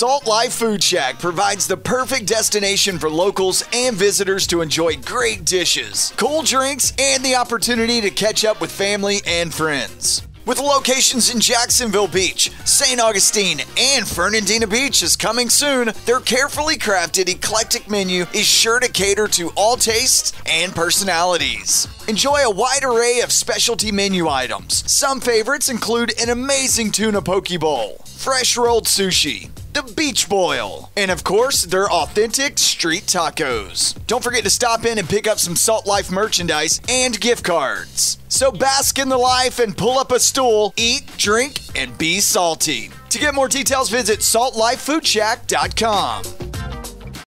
Salt Life Food Shack provides the perfect destination for locals and visitors to enjoy great dishes, cool drinks, and the opportunity to catch up with family and friends. With locations in Jacksonville Beach, St. Augustine, and Fernandina Beach is coming soon, their carefully crafted, eclectic menu is sure to cater to all tastes and personalities. Enjoy a wide array of specialty menu items. Some favorites include an amazing tuna poke bowl, fresh rolled sushi, the beach boil, and of course, their authentic street tacos. Don't forget to stop in and pick up some Salt Life merchandise and gift cards. So bask in the life and pull up a stool, eat, drink, and be salty. To get more details, visit saltlifefoodshack.com.